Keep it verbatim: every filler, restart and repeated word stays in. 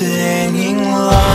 singing love.